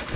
You